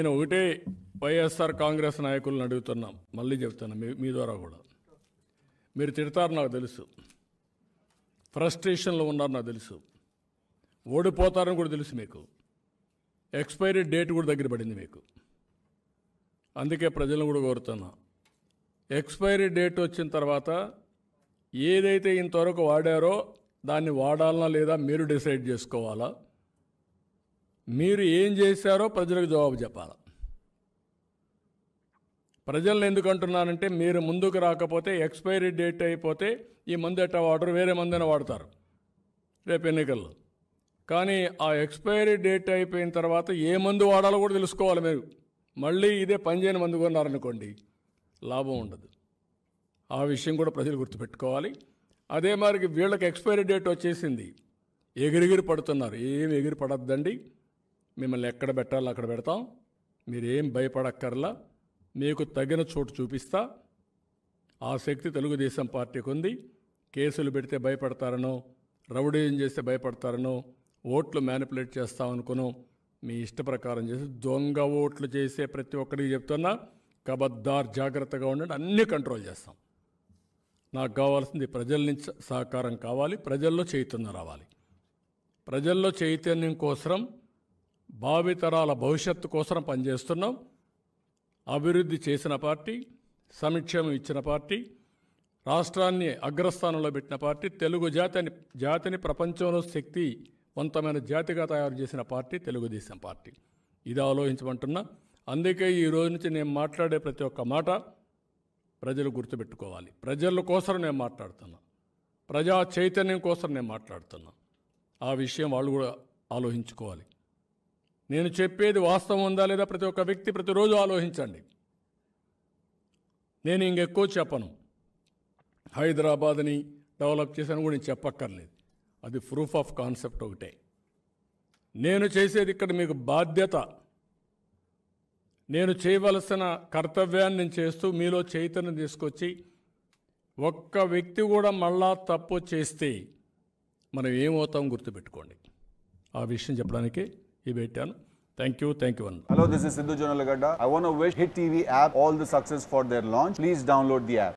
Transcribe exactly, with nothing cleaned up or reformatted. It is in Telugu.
నేను ఒకటే వైఎస్ఆర్ కాంగ్రెస్ నాయకులను అడుగుతున్నా, మళ్ళీ చెప్తాను మీ ద్వారా కూడా. మీరు తిడతారు నాకు తెలుసు, ఫ్రస్ట్రేషన్లో ఉన్నారు నాకు తెలుసు, ఓడిపోతారని కూడా తెలుసు మీకు, ఎక్స్పైరీ డేట్ కూడా దగ్గర పడింది మీకు. అందుకే ప్రజలను కూడా కోరుతున్నా, ఎక్స్పైరీ డేట్ వచ్చిన తర్వాత ఏదైతే ఇంతవరకు వాడారో దాన్ని వాడాలనా లేదా మీరు డిసైడ్ చేసుకోవాలా. మీరు ఏం చేశారో ప్రజలకు జవాబు చెప్పాలి. ప్రజలను ఎందుకు అంటున్నానంటే మీరు ముందుకు రాకపోతే ఎక్స్పైరీ డేట్ అయిపోతే ఈ మందు ఎట్టా వాడరు, వేరే మందైనా వాడతారు రేపు ఎన్నికల్లో. కానీ ఆ ఎక్స్పైరీ డేట్ అయిపోయిన తర్వాత ఏ మందు వాడాలో కూడా తెలుసుకోవాలి మీరు. మళ్ళీ ఇదే పనిచేయని మందు కొన్నారనుకోండి లాభం ఉండదు. ఆ విషయం కూడా ప్రజలు గుర్తుపెట్టుకోవాలి. అదే మరి వీళ్ళకి ఎక్స్పైరీ డేట్ వచ్చేసింది, ఎగిరిగిరి పడుతున్నారు. ఏమి ఎగిరి పడద్దండి, మిమ్మల్ని ఎక్కడ పెట్టాలో అక్కడ పెడతాం, మీరేం భయపడక్కర్లా, మీకు తగిన చోటు చూపిస్తా. ఆ శక్తి తెలుగుదేశం పార్టీకి ఉంది. కేసులు పెడితే భయపడతారనో, రౌడీజం చేస్తే భయపడతారనో, ఓట్లు మ్యానిపులేట్ చేస్తామనుకునో, మీ ఇష్ట ప్రకారం చేసి దొంగ ఓట్లు చేసే ప్రతి ఒక్కరికి చెప్తున్నా, కబద్దార్ జాగ్రత్తగా ఉండండి, అన్నీ కంట్రోల్ చేస్తాం. నాకు కావాల్సింది ప్రజల నుంచి సహకారం కావాలి, ప్రజల్లో చైతన్యం రావాలి. ప్రజల్లో చైతన్యం కోసరం, భావితరాల భవిష్యత్తు కోసరం పనిచేస్తున్నాం. అభివృద్ధి చేసిన పార్టీ, సంక్షేమం ఇచ్చిన పార్టీ, రాష్ట్రాన్ని అగ్రస్థానంలో పెట్టిన పార్టీ, తెలుగు జాతిని జాతిని ప్రపంచంలో శక్తివంతమైన జాతిగా తయారు చేసిన పార్టీ తెలుగుదేశం పార్టీ. ఇది ఆలోచించమంటున్నా. అందుకే ఈ రోజు నుంచి నేను మాట్లాడే ప్రతి ఒక్క మాట ప్రజలు గుర్తుపెట్టుకోవాలి. ప్రజల కోసం నేను మాట్లాడుతున్నా, ప్రజా చైతన్యం కోసం నేను మాట్లాడుతున్నా. ఆ విషయం వాళ్ళు కూడా ఆలోచించుకోవాలి. నేను చెప్పేది వాస్తవం ఉందా లేదా ప్రతి ఒక్క వ్యక్తి ప్రతిరోజు ఆలోచించండి. నేను ఇంకెక్కువ చెప్పను. హైదరాబాద్ని డెవలప్ చేశాను కూడా నేను చెప్పక్కర్లేదు, అది ప్రూఫ్ ఆఫ్ కాన్సెప్ట్ ఒకటే. నేను చేసేది ఇక్కడ మీకు బాధ్యత, నేను చేయవలసిన కర్తవ్యాన్ని నేను చేస్తూ మీలో చైతన్యం తీసుకొచ్చి, ఒక్క వ్యక్తి కూడా మళ్ళా తప్పు చేస్తే మనం ఏమవుతాం గుర్తుపెట్టుకోండి. ఆ విషయం చెప్పడానికి ये बेटा ना thank you thank you one. Hello, this is Siddhu Janalagadda. I want to wish Hit T V app all the success for their launch. Please download the app.